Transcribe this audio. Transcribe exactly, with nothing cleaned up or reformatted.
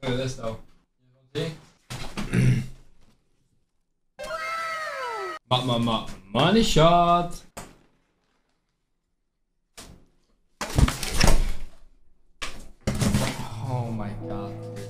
Look at this though. You see? Mop, mop, mop. Money shot. Oh my god.